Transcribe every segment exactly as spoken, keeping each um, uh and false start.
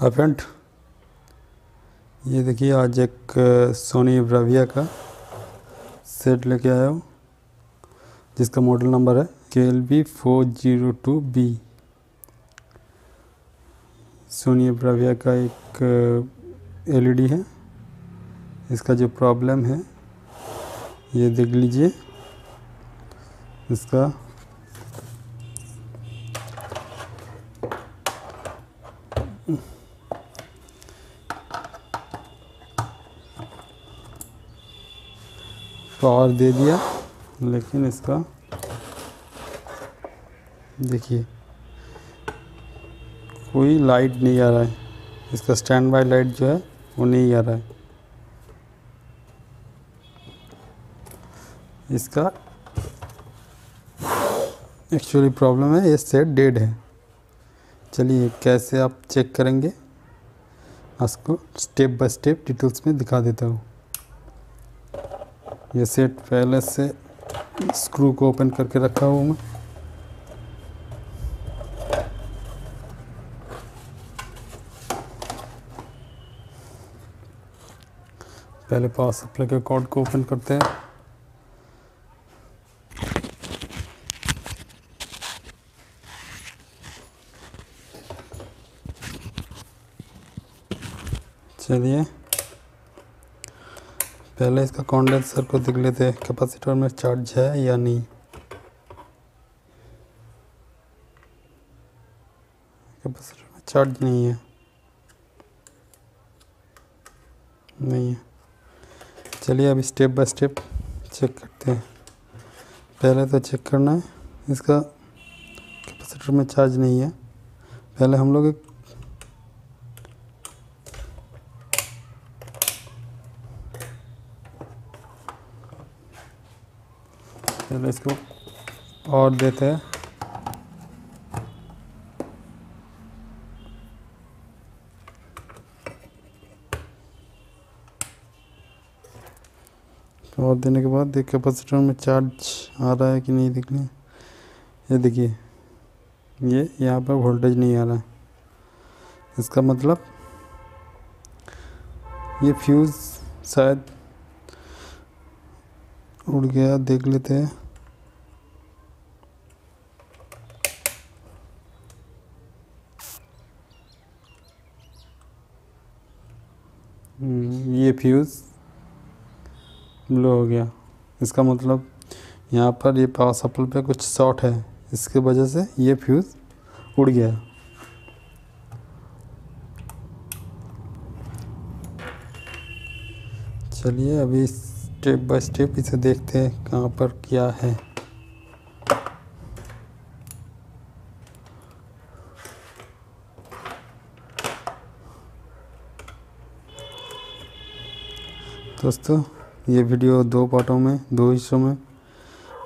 Hi friend, ये देखिए आज एक सोनी ब्राविया का सेट लेके आया हूँ जिसका मॉडल नंबर है K L four zero two B. Sony Bravia का एक एलईडी है, इसका जो प्रॉब्लम है ये देख लीजिए। इसका पावर दे दिया, लेकिन इसका देखिए कोई लाइट नहीं आ रहा है। इसका स्टैंड बाय लाइट जो है वो नहीं आ रहा है। इसका एक्चुअली प्रॉब्लम है, ये सेट डेड है। चलिए कैसे आप चेक करेंगे, इसको स्टेप बाय स्टेप डिटेल्स में दिखा देता हूँ। ये सेट पहले से स्क्रू को ओपन करके रखा हुआ मैं। पहले पावर सप्लाई के कॉर्ड को ओपन करते हैं। चलिए पहले इसका कंडेंसर को देख लेते हैं, कैपेसिटर में चार्ज है या नहीं। कैपेसिटर में चार्ज नहीं है, नहीं है। चलिए अब स्टेप बाय स्टेप चेक करते हैं। पहले तो चेक करना है इसका कैपेसिटर में चार्ज नहीं है। पहले हम लोग एक चलो इसको और देते हैं। और देने के बाद देख कैपेसिटर में चार्ज आ रहा है कि नहीं दिखने। ये देखिए, ये यहाँ पर वोल्टेज नहीं आ रहा है। इसका मतलब ये फ्यूज़ शायद उड़ गया। देख लेते हैं, ये फ्यूज़ ब्लो हो गया। इसका मतलब यहाँ पर ये पावर सप्लाई पे कुछ शॉर्ट है, इसके वजह से ये फ्यूज़ उड़ गया। चलिए अभी स्टेप बाय स्टेप इसे देखते हैं कहाँ पर क्या है। दोस्तों, ये वीडियो दो पार्टों में, दो हिस्सों में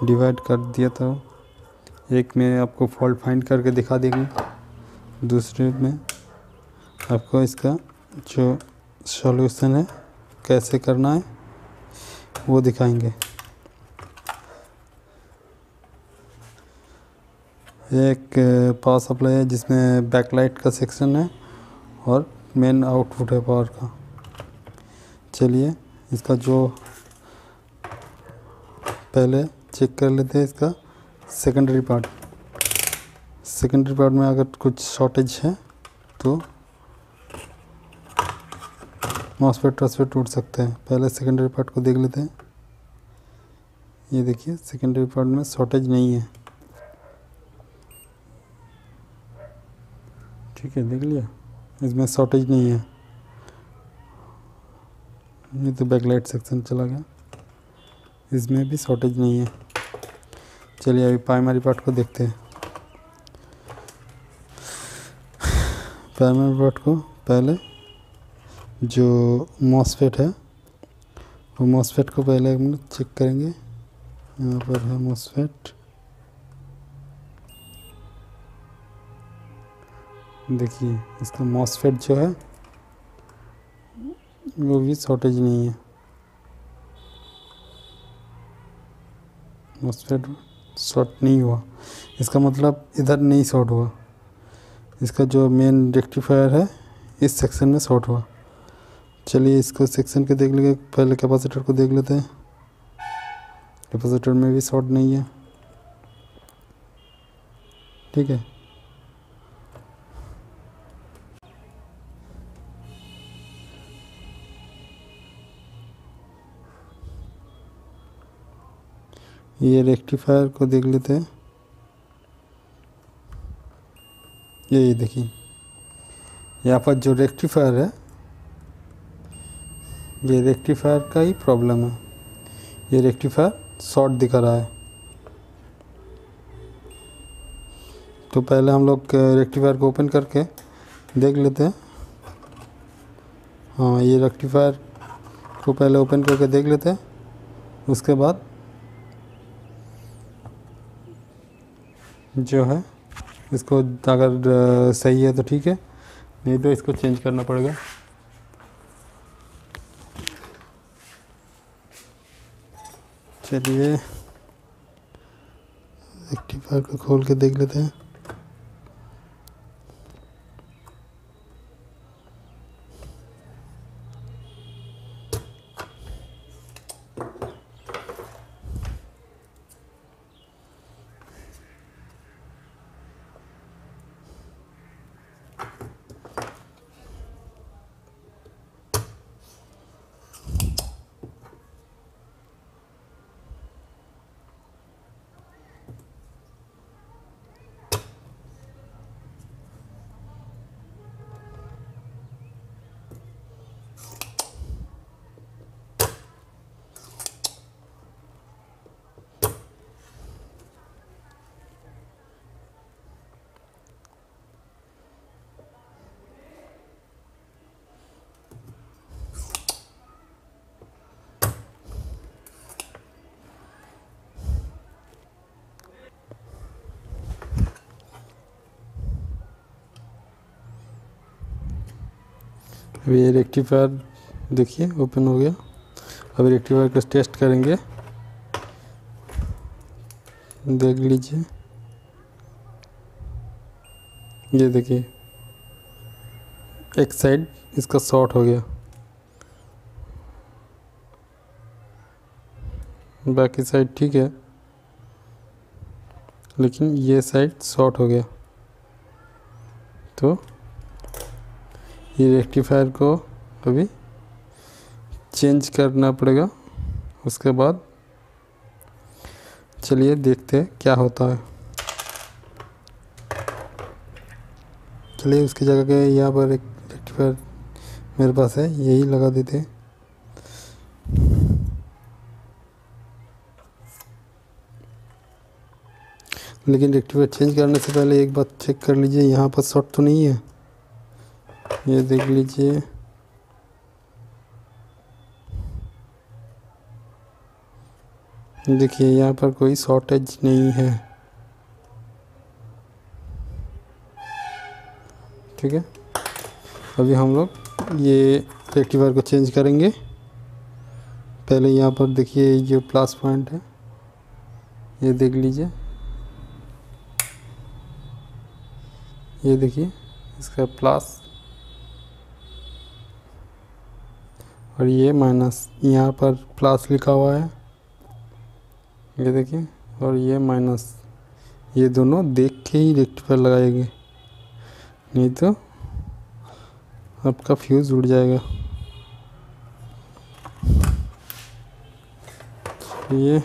डिवाइड कर दिया था। एक में आपको फॉल्ट फाइंड करके दिखा देंगे, दूसरे में आपको इसका जो सॉल्यूशन है कैसे करना है वो दिखाएंगे। एक पावर सप्लाई है जिसमें बैकलाइट का सेक्शन है और मेन आउटपुट है पावर का। चलिए इसका जो पहले चेक कर लेते हैं, इसका सेकेंडरी पार्ट। सेकेंडरी पार्ट में अगर कुछ शॉर्टेज है तो मॉसफेट ट्रांसफेट टूट सकते हैं। पहले सेकेंडरी पार्ट को देख लेते हैं। ये देखिए सेकेंडरी पार्ट में शॉर्टेज नहीं है, ठीक है, देख लिया, इसमें शॉर्टेज नहीं है। ये तो बैकलाइट सेक्शन चला गया, इसमें भी शॉर्टेज नहीं है। चलिए अभी प्राइमरी पार्ट को देखते हैं। प्राइमरी पार्ट को पहले जो मॉसफेट है वो मॉसफेट को पहले हम लोग चेक करेंगे। यहाँ पर है मॉसफेट, देखिए इसका मॉसफेट जो है वो भी शॉर्टेज नहीं है। मॉसफेट शॉर्ट नहीं हुआ, इसका मतलब इधर नहीं शॉर्ट हुआ। इसका जो मेन रेक्टिफायर है इस सेक्शन में शॉर्ट हुआ। चलिए इसको सेक्शन के देख लेंगे, पहले कैपेसिटर को देख लेते हैं। कैपेसिटर में भी शॉर्ट नहीं है, ठीक है। ये रेक्टिफायर को देख लेते हैं। यही देखिए यहाँ पर जो रेक्टिफायर है, ये रेक्टिफायर का ही प्रॉब्लम है। ये रेक्टिफायर शॉर्ट दिखा रहा है, तो पहले हम लोग रेक्टिफायर को ओपन करके देख लेते हैं। हाँ, ये रेक्टिफायर को पहले ओपन करके देख लेते हैं, उसके बाद जो है इसको अगर सही है तो ठीक है, नहीं तो इसको चेंज करना पड़ेगा। चलिए रेक्टिफायर को खोल के देख लेते हैं। अब ये रेक्टिफायर देखिए ओपन हो गया। अब रेक्टिफायर को टेस्ट करेंगे, देख लीजिए। ये देखिए एक साइड इसका शॉर्ट हो गया, बाकी साइड ठीक है, लेकिन ये साइड शॉर्ट हो गया। तो ये रेक्टिफायर को अभी चेंज करना पड़ेगा, उसके बाद चलिए देखते हैं क्या होता है। चलिए उसकी जगह के यहाँ पर एक रेक्टिफायर मेरे पास है, यही लगा देते हैं। लेकिन रेक्टिफायर चेंज करने से पहले एक बार चेक कर लीजिए, यहाँ पर शॉर्ट तो नहीं है। ये देख लीजिए, देखिए यहाँ पर कोई शॉर्टेज नहीं है, ठीक है। अभी हम लोग ये रेक्टिफायर को चेंज करेंगे। पहले यहाँ पर देखिए जो प्लस पॉइंट है, ये देख लीजिए, ये देखिए इसका प्लस और ये माइनस, यहाँ पर प्लस लिखा हुआ है, ये देखिए, और ये माइनस। ये दोनों देख के ही रेक्टिफायर लगाएंगे, नहीं तो आपका फ्यूज़ उड़ जाएगा। ये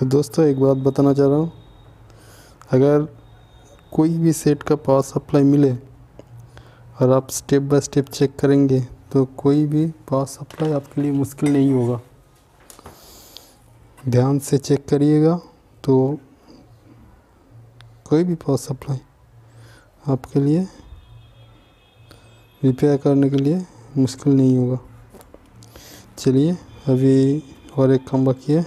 तो दोस्तों एक बात बताना चाह रहा हूँ, अगर कोई भी सेट का पावर सप्लाई मिले और आप स्टेप बाय स्टेप चेक करेंगे तो कोई भी पावर सप्लाई आपके लिए मुश्किल नहीं होगा। ध्यान से चेक करिएगा तो कोई भी पावर सप्लाई आपके लिए रिपेयर करने के लिए मुश्किल नहीं होगा। चलिए अभी और एक काम बाकी है,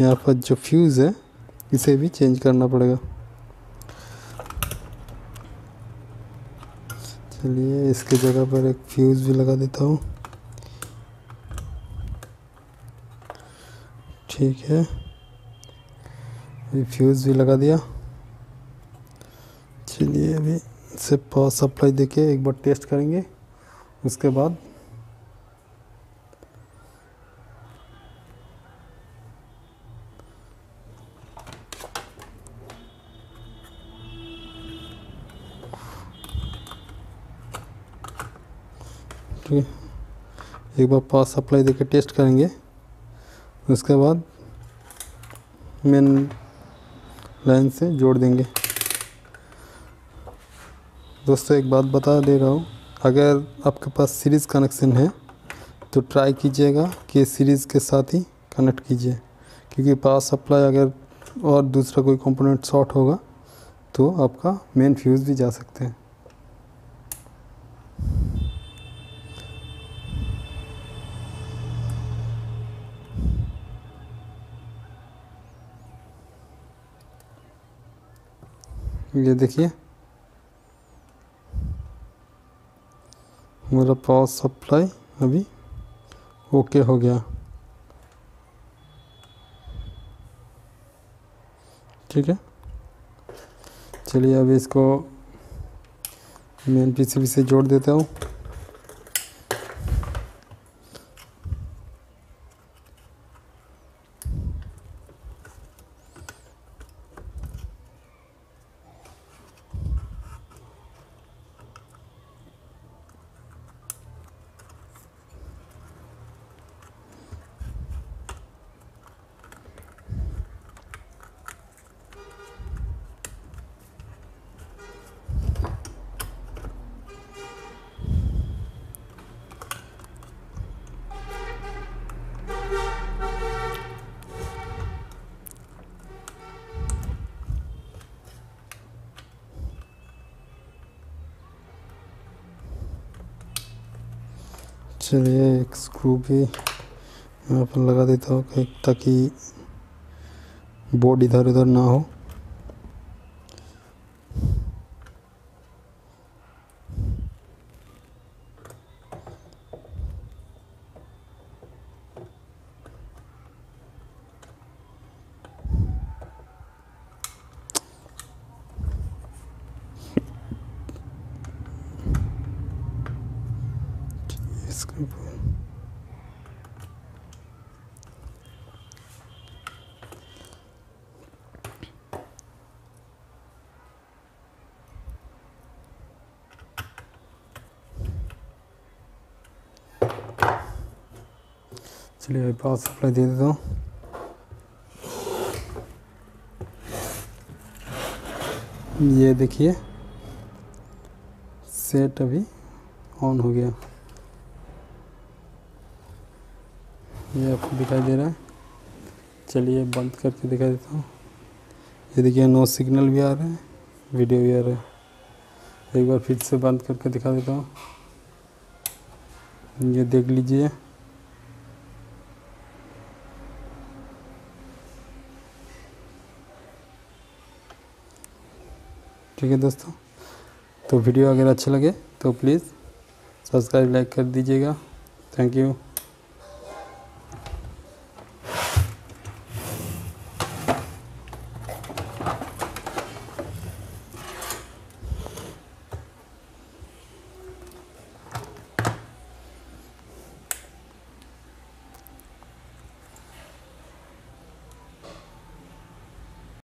यहाँ पर जो फ्यूज़ है इसे भी चेंज करना पड़ेगा। चलिए इसकी जगह पर एक फ्यूज़ भी लगा देता हूँ। ठीक है, ये फ्यूज़ भी लगा दिया। चलिए अभी इसे पावर सप्लाई देके एक बार टेस्ट करेंगे, उसके बाद एक बार पावर सप्लाई देके टेस्ट करेंगे, उसके बाद मेन लाइन से जोड़ देंगे। दोस्तों एक बात बता दे रहा हूँ, अगर आपके पास सीरीज़ कनेक्शन है तो ट्राई कीजिएगा कि सीरीज़ के साथ ही कनेक्ट कीजिए, क्योंकि पावर सप्लाई अगर और दूसरा कोई कंपोनेंट शॉर्ट होगा तो आपका मेन फ्यूज़ भी जा सकते हैं। ये देखिए मेरा पावर सप्लाई अभी ओके हो गया। ठीक है, चलिए अभी इसको मेन पीसीबी से जोड़ देता हूँ। चलिए एक स्क्रू भी यहाँ पर लगा देता हूँ ताकि बोर्ड इधर उधर ना हो। चलिए पावर सप्लाई दे देता हूँ। ये देखिए सेट अभी ऑन हो गया, ये आपको दिखाई दे रहा है। चलिए बंद करके दिखा देता हूँ। ये देखिए नो सिग्नल भी आ रहा है, वीडियो भी आ रहा है। एक बार फिर से बंद करके दिखा देता हूँ, ये देख लीजिए। ठीक है दोस्तों, तो वीडियो अगर अच्छा लगे तो प्लीज़ सब्सक्राइब लाइक कर दीजिएगा। Thank you.